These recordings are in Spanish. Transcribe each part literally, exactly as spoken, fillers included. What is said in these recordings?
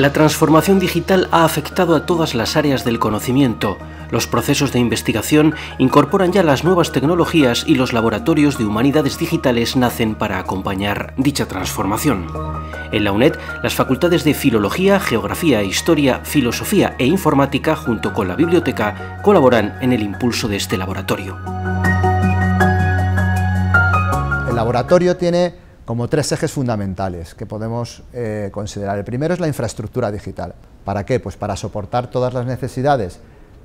La transformación digital ha afectado a todas las áreas del conocimiento. Los procesos de investigación incorporan ya las nuevas tecnologías y los laboratorios de humanidades digitales nacen para acompañar dicha transformación. En la UNED, las facultades de Filología, Geografía, Historia, Filosofía e Informática, junto con la biblioteca, colaboran en el impulso de este laboratorio. El laboratorio tiene como tres ejes fundamentales que podemos eh, considerar. El primero es la infraestructura digital. ¿Para qué? Pues para soportar todas las necesidades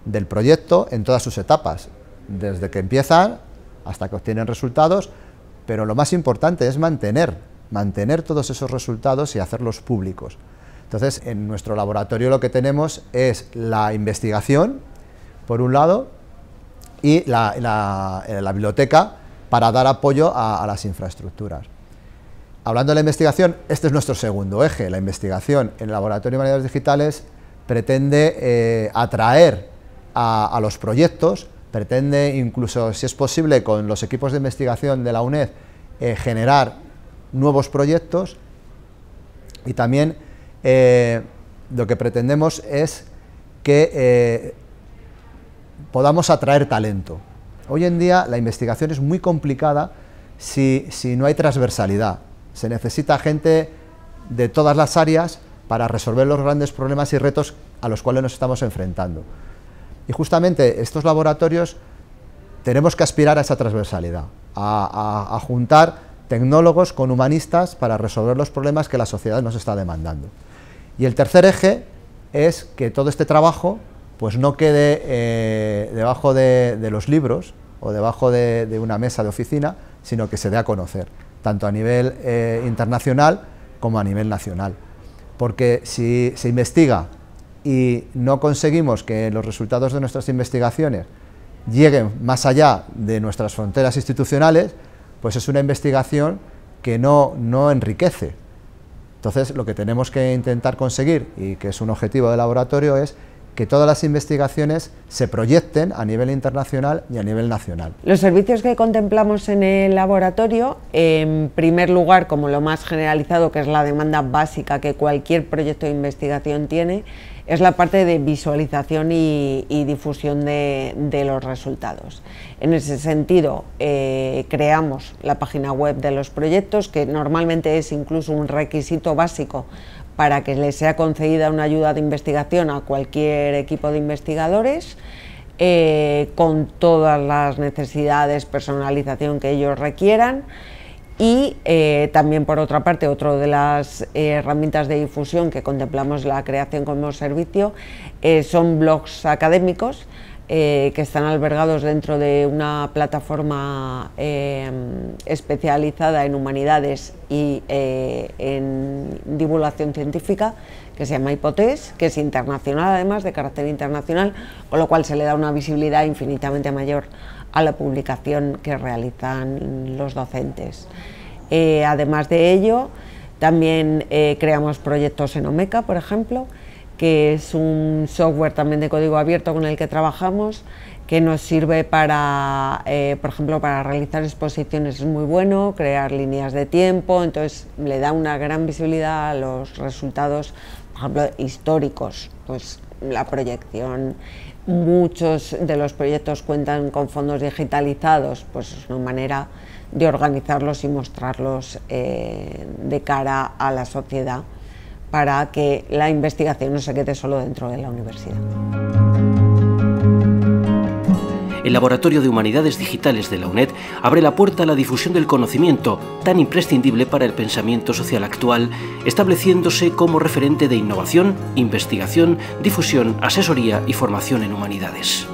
del proyecto en todas sus etapas, desde que empiezan hasta que obtienen resultados, pero lo más importante es mantener, mantener todos esos resultados y hacerlos públicos. Entonces, en nuestro laboratorio lo que tenemos es la investigación, por un lado, y la, la, la biblioteca para dar apoyo a, a las infraestructuras. Hablando de la investigación, este es nuestro segundo eje. La investigación en el Laboratorio de Humanidades Digitales pretende eh, atraer a, a los proyectos, pretende incluso, si es posible, con los equipos de investigación de la UNED, eh, generar nuevos proyectos, y también eh, lo que pretendemos es que eh, podamos atraer talento. Hoy en día la investigación es muy complicada si, si no hay transversalidad. Se necesita gente de todas las áreas para resolver los grandes problemas y retos a los cuales nos estamos enfrentando. Y justamente estos laboratorios tenemos que aspirar a esa transversalidad, a, a, a juntar tecnólogos con humanistas para resolver los problemas que la sociedad nos está demandando. Y el tercer eje es que todo este trabajo pues no quede eh, debajo de, de los libros o debajo de, de una mesa de oficina, sino que se dé a conocer, tanto a nivel eh, internacional como a nivel nacional. Porque si se investiga y no conseguimos que los resultados de nuestras investigaciones lleguen más allá de nuestras fronteras institucionales, pues es una investigación que no, no enriquece. Entonces, lo que tenemos que intentar conseguir, y que es un objetivo del laboratorio, es que todas las investigaciones se proyecten a nivel internacional y a nivel nacional. Los servicios que contemplamos en el laboratorio, en primer lugar, como lo más generalizado, que es la demanda básica que cualquier proyecto de investigación tiene, es la parte de visualización y, y difusión de, de los resultados. En ese sentido, eh, creamos la página web de los proyectos, que normalmente es incluso un requisito básico para que le sea concedida una ayuda de investigación a cualquier equipo de investigadores, eh, con todas las necesidades, personalización que ellos requieran. Y eh, también, por otra parte, otra de las eh, herramientas de difusión que contemplamos la creación como servicio eh, son blogs académicos eh, que están albergados dentro de una plataforma eh, especializada en humanidades y eh, en divulgación científica, que se llama Hypothesis, que es internacional, además de carácter internacional, con lo cual se le da una visibilidad infinitamente mayor a la publicación que realizan los docentes. Eh, además de ello, también eh, creamos proyectos en Omeka, por ejemplo, que es un software también de código abierto con el que trabajamos, que nos sirve para, eh, por ejemplo, para realizar exposiciones. Es muy bueno, crear líneas de tiempo, entonces le da una gran visibilidad a los resultados, por ejemplo, históricos, pues la proyección. Muchos de los proyectos cuentan con fondos digitalizados, pues es una manera de organizarlos y mostrarlos eh, de cara a la sociedad, para que la investigación no se quede solo dentro de la universidad. El Laboratorio de Humanidades Digitales de la UNED abre la puerta a la difusión del conocimiento, tan imprescindible para el pensamiento social actual, estableciéndose como referente de innovación, investigación, difusión, asesoría y formación en humanidades.